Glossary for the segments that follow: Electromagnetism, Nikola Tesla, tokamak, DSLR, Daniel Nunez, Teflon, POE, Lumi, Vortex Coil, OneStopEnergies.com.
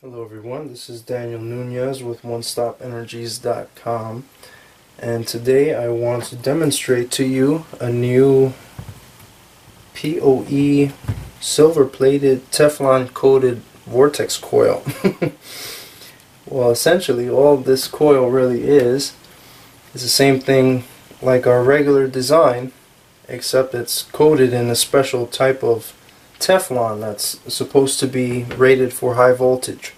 Hello everyone, this is Daniel Nunez with OneStopEnergies.com, and today I want to demonstrate to you a new POE silver-plated Teflon coated vortex coil. Well, essentially all this coil really is the same thing like our regular design, except it's coated in a special type of Teflon that's supposed to be rated for high voltage.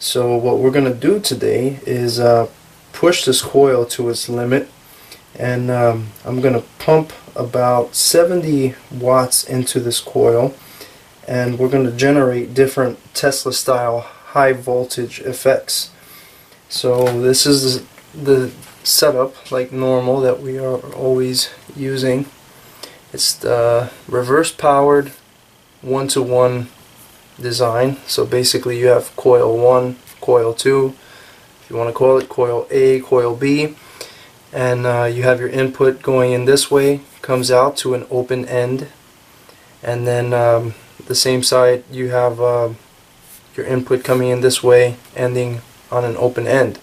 So what we're going to do today is push this coil to its limit, and I'm going to pump about 70 watts into this coil, and we're going to generate different Tesla style high voltage effects. So this is the setup like normal that we are always using. It's the reverse powered one-to-one design. So basically you have coil 1, coil 2, if you want to call it, coil A, coil B, and you have your input going in this way, comes out to an open end, and then the same side you have your input coming in this way, ending on an open end.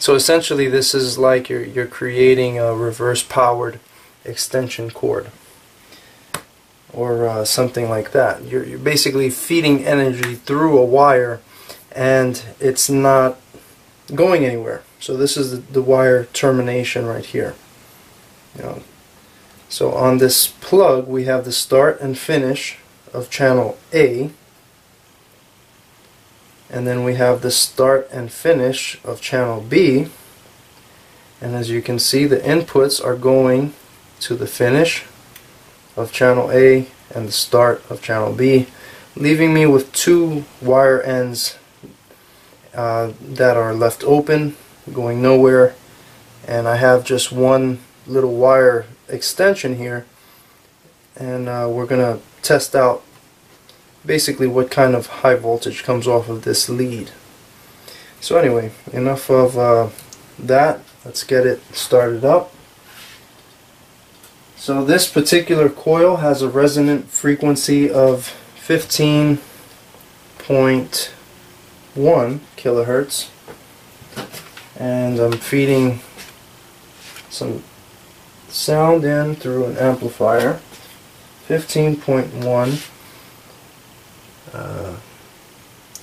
So essentially this is like you're creating a reverse powered extension cord, or something like that. You're basically feeding energy through a wire and it's not going anywhere. So this is the wire termination right here. So on this plug we have the start and finish of channel A, and then we have the start and finish of channel B, and as you can see the inputs are going to the finish of channel A and the start of channel B, leaving me with two wire ends that are left open, going nowhere, and I have just one little wire extension here, and we're gonna test out basically what kind of high voltage comes off of this lead. So anyway, enough of that, let's get it started up. So this particular coil has a resonant frequency of 15.1 kilohertz, and I'm feeding some sound in through an amplifier. 15.1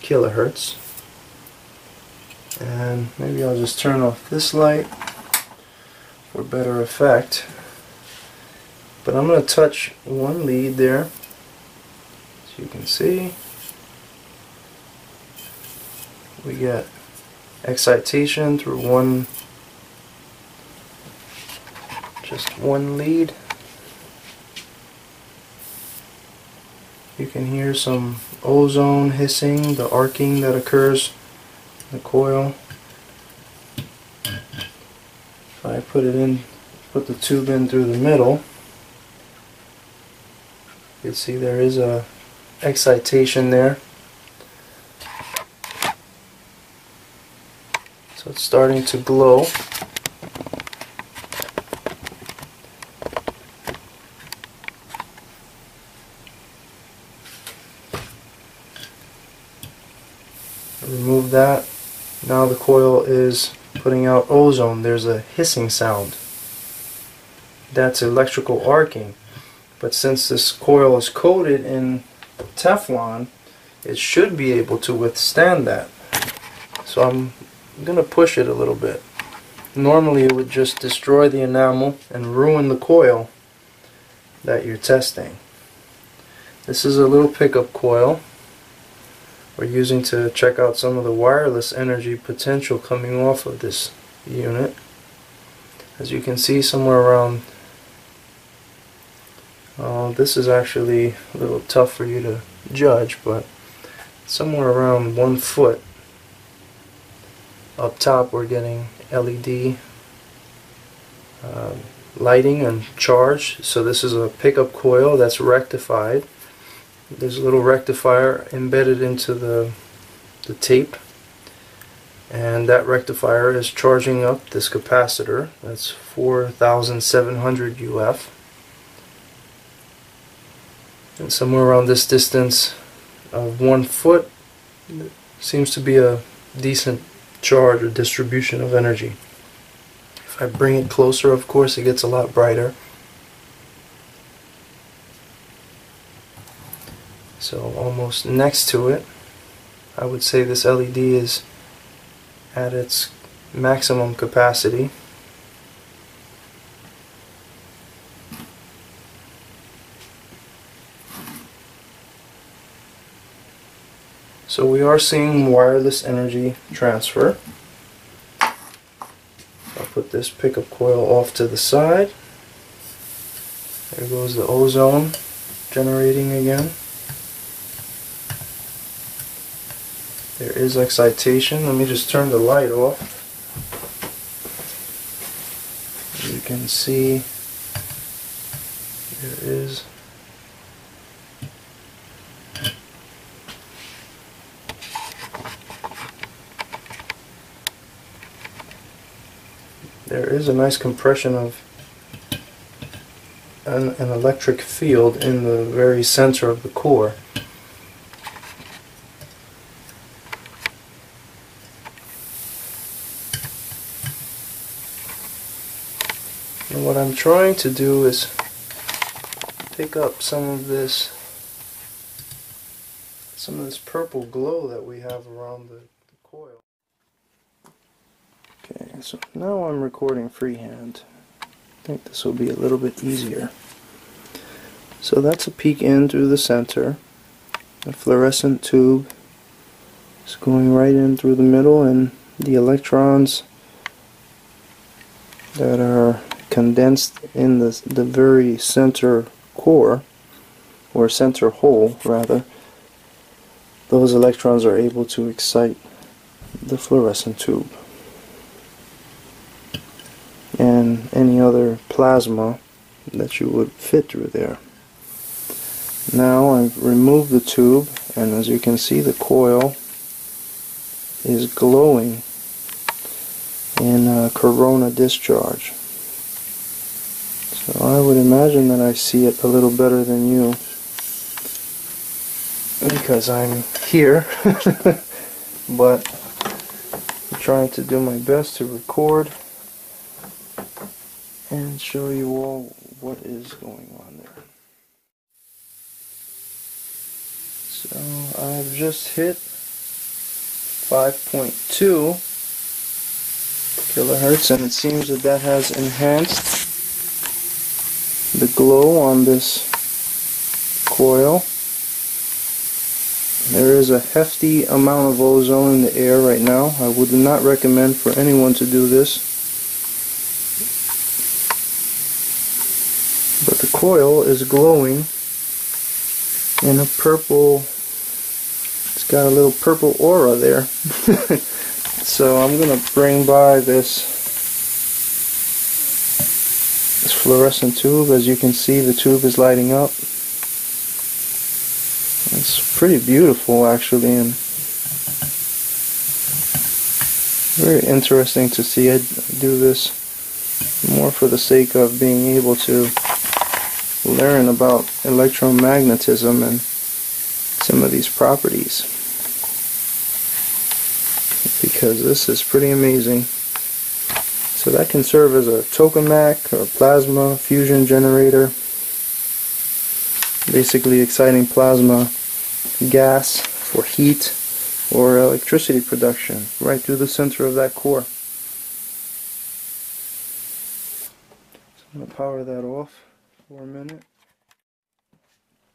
kilohertz, and maybe I'll just turn off this light for better effect. But I'm going to touch one lead there, as you can see. We get excitation through just one lead. You can hear some ozone hissing, the arcing that occurs in the coil. If I put the tube in through the middle, you can see there is a excitation there. So it's starting to glow. Remove that. Now the coil is putting out ozone. There's a hissing sound. That's electrical arcing. But since this coil is coated in Teflon, it should be able to withstand that. So I'm going to push it a little bit. Normally it would just destroy the enamel and ruin the coil that you're testing. This is a little pickup coil we're using to check out some of the wireless energy potential coming off of this unit. As you can see, somewhere around this is actually a little tough for you to judge, but somewhere around 1 foot. Up top we're getting LED lighting and charge. So this is a pickup coil that's rectified. There's a little rectifier embedded into the tape, and that rectifier is charging up this capacitor. That's 4,700 UF. And somewhere around this distance of 1 foot, seems to be a decent charge or distribution of energy. If I bring it closer, of course, it gets a lot brighter. So almost next to it, I would say this LED is at its maximum capacity. So we are seeing wireless energy transfer. I'll put this pickup coil off to the side. There goes the ozone generating again. There is excitation. Let me just turn the light off. As you can see, there is a nice compression of an electric field in the very center of the core. And what I'm trying to do is pick up some of this purple glow that we have around the coil. Okay, so now I'm recording freehand. I think this will be a little bit easier. So that's a peek in through the center. The fluorescent tube is going right in through the middle, and the electrons that are condensed in the very center core, or center hole rather, those electrons are able to excite the fluorescent tube. And any other plasma that you would fit through there. Now I've removed the tube, and as you can see, the coil is glowing in a corona discharge. So I would imagine that I see it a little better than you, because I'm here, but I'm trying to do my best to record and show you all what is going on there. So I've just hit 5.2 kilohertz, and it seems that that has enhanced the glow on this coil. There is a hefty amount of ozone in the air right now. I would not recommend for anyone to do this. But the coil is glowing in a purple, it's got a little purple aura there. So I'm going to bring by this fluorescent tube. As you can see, the tube is lighting up. It's pretty beautiful, actually, and very interesting to see. I do this more for the sake of being able to learn about electromagnetism and some of these properties, because this is pretty amazing. So that can serve as a tokamak or a plasma fusion generator, basically exciting plasma gas for heat or electricity production right through the center of that core. So I'm going to power that off for a minute.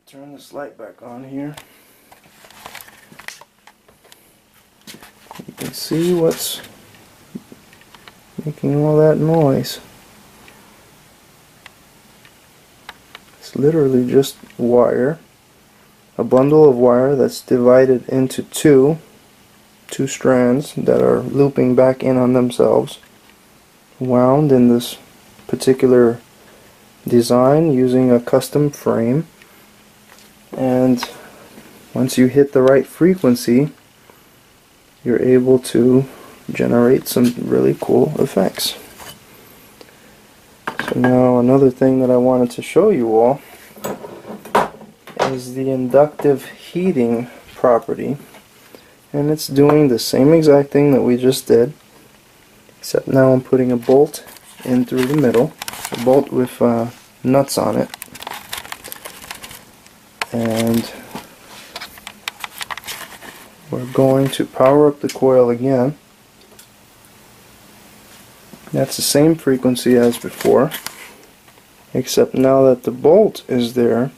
Turn this light back on here. You can see what's making all that noise. It's literally just wire, a bundle of wire that's divided into two strands that are looping back in on themselves, wound in this particular design using a custom frame. And once you hit the right frequency, you're able to generate some really cool effects. So now another thing that I wanted to show you all is the inductive heating property and it's doing the same exact thing that we just did, except now I'm putting a bolt in through the middle, a bolt with nuts on it, and we're going to power up the coil again. That's the same frequency as before, except now that the bolt is there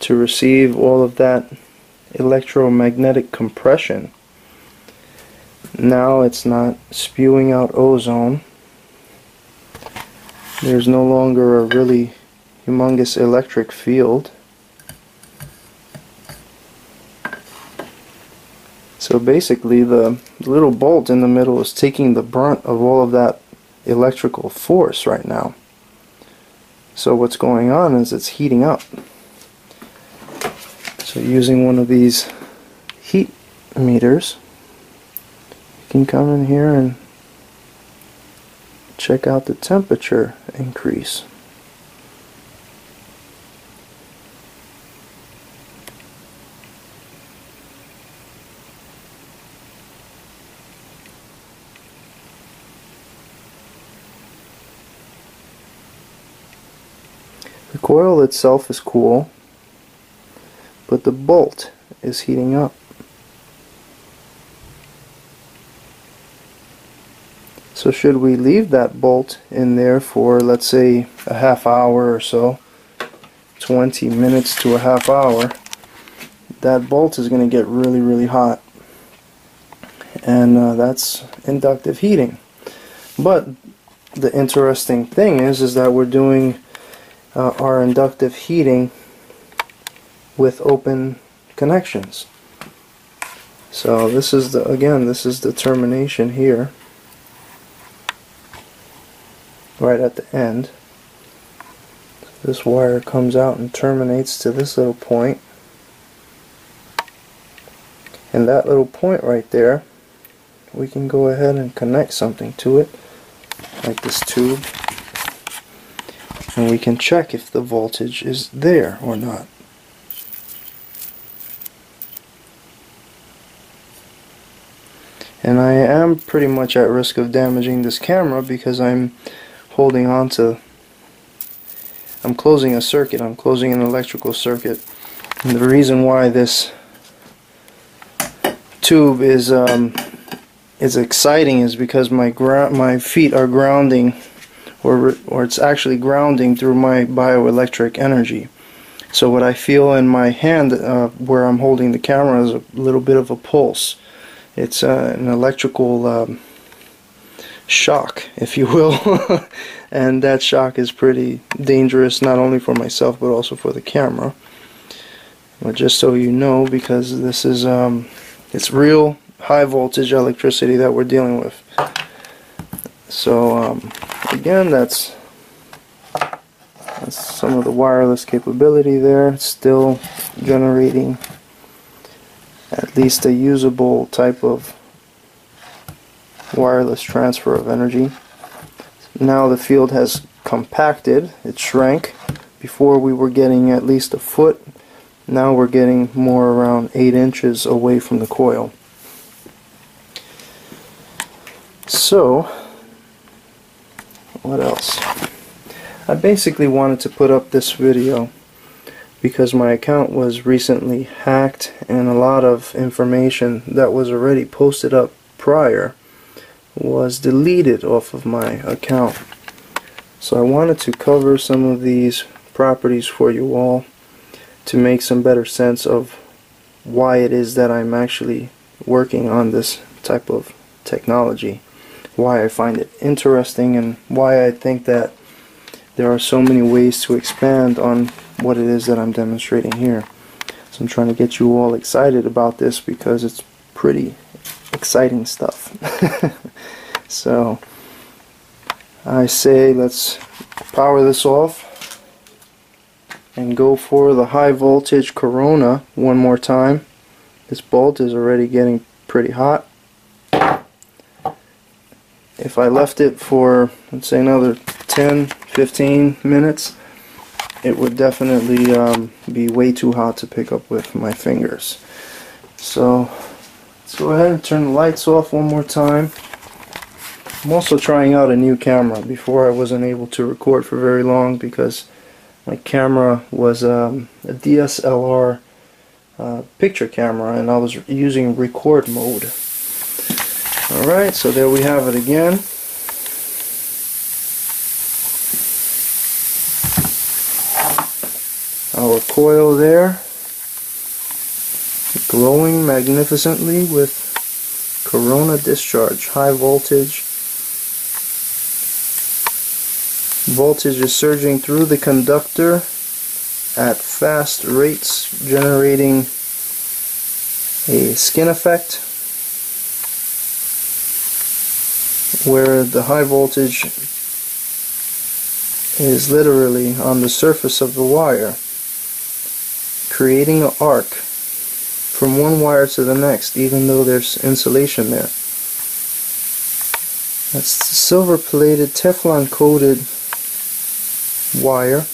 to receive all of that electromagnetic compression, now it's not spewing out ozone. There's no longer a really humongous electric field. So basically the little bolt in the middle is taking the brunt of all of that electrical force right now. So what's going on is it's heating up. So using one of these heat meters, you can come in here and check out the temperature increase. The coil itself is cool, but the bolt is heating up. So should we leave that bolt in there for, let's say, a half hour or so, 20 minutes to a half hour, that bolt is going to get really, really hot. And that's inductive heating. But the interesting thing is that we're doing our inductive heating with open connections. So this is the, again, this is the termination here, right at the end. This wire comes out and terminates to this little point, and that little point right there, we can go ahead and connect something to it, like this tube. And we can check if the voltage is there or not. And I am pretty much at risk of damaging this camera because I'm holding on to, I'm closing a circuit, I'm closing an electrical circuit. And the reason why this tube is exciting is because my feet are grounding, or it's actually grounding through my bioelectric energy. So what I feel in my hand where I'm holding the camera is a little bit of a pulse. It's an electrical shock, if you will. And that shock is pretty dangerous, not only for myself but also for the camera. But just so you know, because this is it's real high voltage electricity that we're dealing with. So again, that's some of the wireless capability there. It's still generating at least a usable type of wireless transfer of energy. Now the field has compacted, it shrank. Before we were getting at least a foot, now we're getting more around 8 inches away from the coil. So what else? I basically wanted to put up this video because my account was recently hacked, and a lot of information that was already posted up prior was deleted off of my account. So I wanted to cover some of these properties for you all to make some better sense of why it is that I'm actually working on this type of technology, why I find it interesting, and why I think that there are so many ways to expand on what it is that I'm demonstrating here. So I'm trying to get you all excited about this because it's pretty exciting stuff. So I say let's power this off and go for the high voltage corona one more time. This bolt is already getting pretty hot. If I left it for, let's say, another 10-15 minutes, it would definitely be way too hot to pick up with my fingers. So Let's go ahead and turn the lights off one more time. I'm also trying out a new camera. Before I wasn't able to record for very long because my camera was a DSLR picture camera and I was using record mode. Alright, so there we have it again. Our coil there, glowing magnificently with corona discharge, high voltage. Voltage is surging through the conductor at fast rates, generating a skin effect where the high voltage is literally on the surface of the wire, creating an arc from one wire to the next, even though there's insulation there. That's the silver-plated, Teflon-coated wire.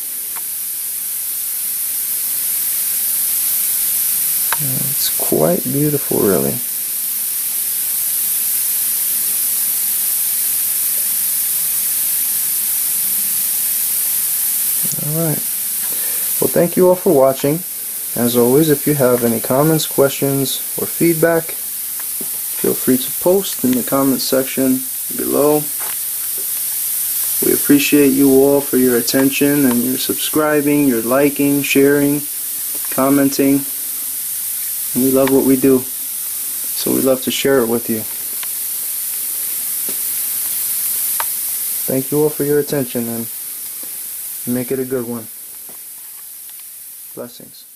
It's quite beautiful, really. Alright, well, thank you all for watching. As always, if you have any comments, questions, or feedback, feel free to post in the comments section below. We appreciate you all for your attention and your subscribing, your liking, sharing, commenting. And we love what we do, so we love to share it with you. Thank you all for your attention and make it a good one. Blessings.